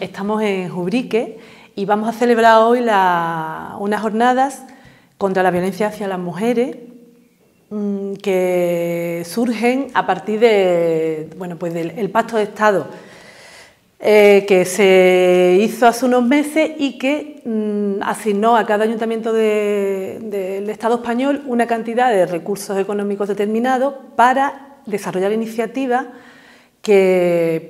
Estamos en Jubrique y vamos a celebrar hoy unas jornadas contra la violencia hacia las mujeres que surgen a partir del Pacto de Estado que se hizo hace unos meses y que asignó a cada ayuntamiento del Estado español una cantidad de recursos económicos determinados para desarrollar iniciativas que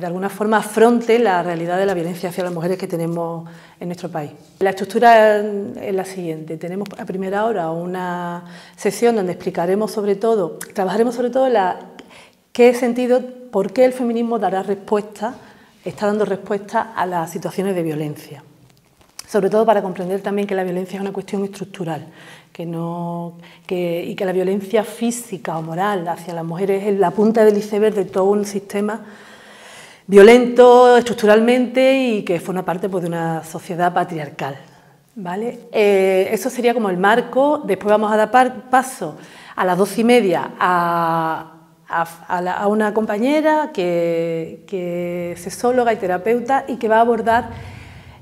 de alguna forma afronte la realidad de la violencia hacia las mujeres que tenemos en nuestro país. La estructura es la siguiente: tenemos a primera hora una sesión donde explicaremos trabajaremos sobre todo qué sentido, por qué el feminismo está dando respuesta a las situaciones de violencia. Sobre todo para comprender también que la violencia es una cuestión estructural y que la violencia física o moral hacia las mujeres es la punta del iceberg de todo un sistema violento estructuralmente y que forma parte de una sociedad patriarcal, ¿vale? Eso sería como el marco. Después vamos a dar paso a las 12:30 a una compañera que es sexóloga y terapeuta y que va a abordar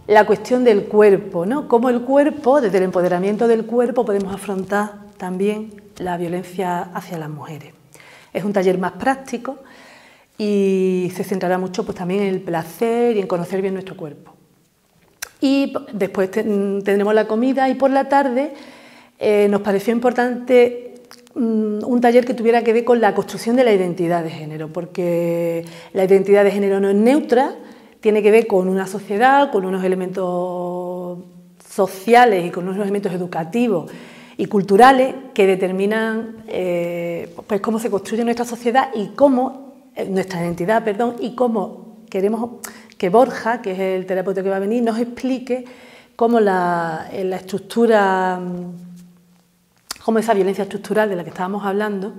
la cuestión del cuerpo, ¿no? Cómo el cuerpo, desde el empoderamiento del cuerpo, podemos afrontar también la violencia hacia las mujeres. Es un taller más práctico y se centrará mucho también en el placer y en conocer bien nuestro cuerpo. Y después tendremos la comida y por la tarde nos pareció importante un taller que tuviera que ver con la construcción de la identidad de género, porque la identidad de género no es neutra, tiene que ver con una sociedad, con unos elementos sociales y con unos elementos educativos y culturales que determinan cómo se construye nuestra sociedad y cómo queremos que Borja, que es el terapeuta que va a venir, nos explique cómo la estructura, cómo esa violencia estructural de la que estábamos hablando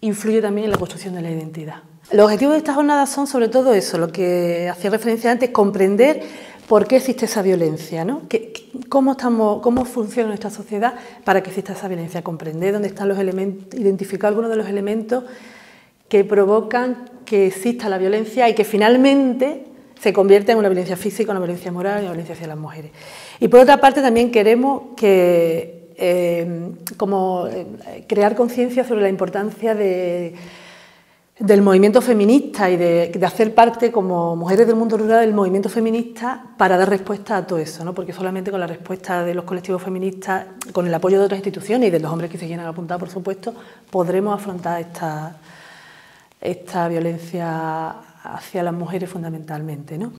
influye también en la construcción de la identidad. Los objetivos de estas jornadas son sobre todo eso, lo que hacía referencia antes, comprender por qué existe esa violencia, ¿no? Cómo funciona nuestra sociedad para que exista esa violencia, comprender dónde están los elementos, identificar algunos de los elementos que provocan que exista la violencia y que finalmente se convierte en una violencia física, una violencia moral y una violencia hacia las mujeres. Y por otra parte también queremos que, crear conciencia sobre la importancia del movimiento feminista y de hacer parte como mujeres del mundo rural del movimiento feminista para dar respuesta a todo eso, ¿no? Porque solamente con la respuesta de los colectivos feministas, con el apoyo de otras instituciones y de los hombres que se quieran apuntar, por supuesto, podremos afrontar esta violencia hacia las mujeres fundamentalmente, ¿no?